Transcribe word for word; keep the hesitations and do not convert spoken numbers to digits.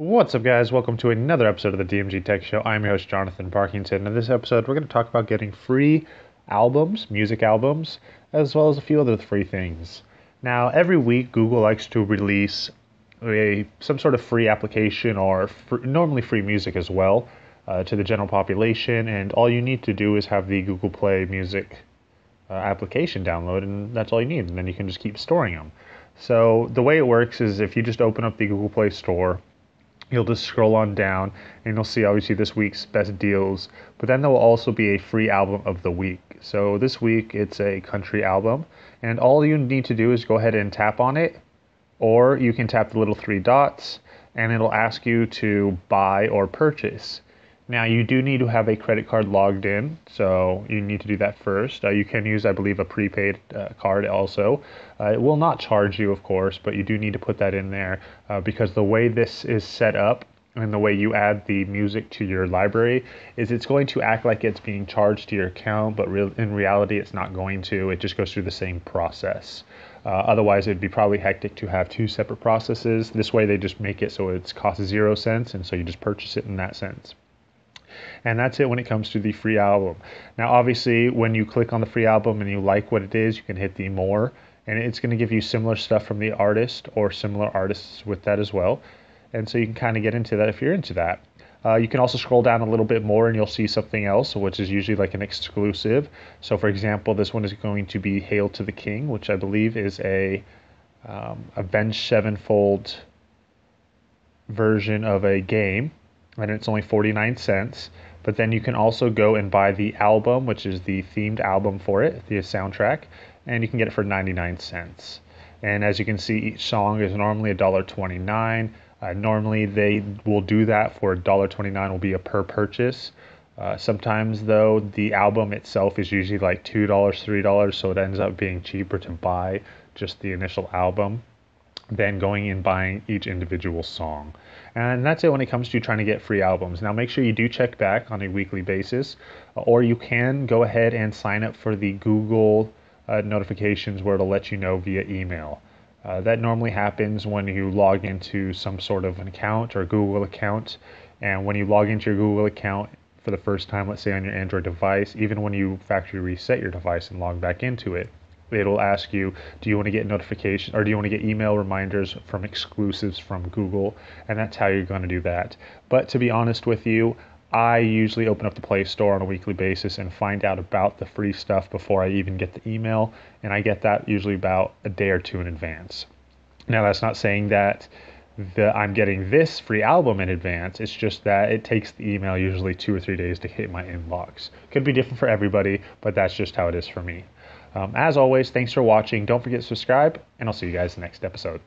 What's up, guys? Welcome to another episode of the D M G Tech Show. I'm your host, Jonathan Parkinson. In this episode, we're going to talk about getting free albums, music albums, as well as a few other free things. Now, every week, Google likes to release a some sort of free application or fr- normally free music as well uh, to the general population, and all you need to do is have the Google Play Music uh, application download, and that's all you need, and then you can just keep storing them. So the way it works is if you just open up the Google Play Store, you'll just scroll on down and you'll see obviously this week's best deals, but then there will also be a free album of the week. So this week it's a country album, and all you need to do is go ahead and tap on it, or you can tap the little three dots and it'll ask you to buy or purchase. Now you do need to have a credit card logged in, so you need to do that first. Uh, you can use, I believe, a prepaid uh, card also. Uh, it will not charge you, of course, but you do need to put that in there uh, because the way this is set up and the way you add the music to your library is it's going to act like it's being charged to your account, but re- in reality it's not going to. It just goes through the same process. Uh, otherwise it'd be probably hectic to have two separate processes. This way they just make it so it's cost zero cents, and so you just purchase it in that sense. And that's it when it comes to the free album. Now, obviously, when you click on the free album and you like what it is, you can hit the more, and it's going to give you similar stuff from the artist or similar artists with that as well. And so you can kind of get into that if you're into that. Uh, you can also scroll down a little bit more and you'll see something else, which is usually like an exclusive. So, for example, this one is going to be Hail to the King, which I believe is a um, Avenged Sevenfold version of a game. And it's only forty-nine cents, but then you can also go and buy the album, which is the themed album for it, the soundtrack, and you can get it for ninety-nine cents. And as you can see, each song is normally one dollar twenty-nine. Uh, normally they will do that for one dollar twenty-nine will be a per purchase. Uh, sometimes though, the album itself is usually like two dollars, three dollars, so it ends up being cheaper to buy just the initial album than going and buying each individual song. And that's it when it comes to trying to get free albums. Now make sure you do check back on a weekly basis, or you can go ahead and sign up for the Google uh, notifications where it'll let you know via email. Uh, that normally happens when you log into some sort of an account or Google account. And when you log into your Google account for the first time, let's say on your Android device, even when you factory reset your device and log back into it, it'll ask you, do you want to get notification or do you want to get email reminders from exclusives from Google? And that's how you're going to do that. But to be honest with you, I usually open up the Play Store on a weekly basis and find out about the free stuff before I even get the email. And I get that usually about a day or two in advance. Now, that's not saying that the, I'm getting this free album in advance. It's just that it takes the email usually two or three days to hit my inbox. Could be different for everybody, but that's just how it is for me. Um, as always, thanks for watching. Don't forget to subscribe, and I'll see you guys in the next episode.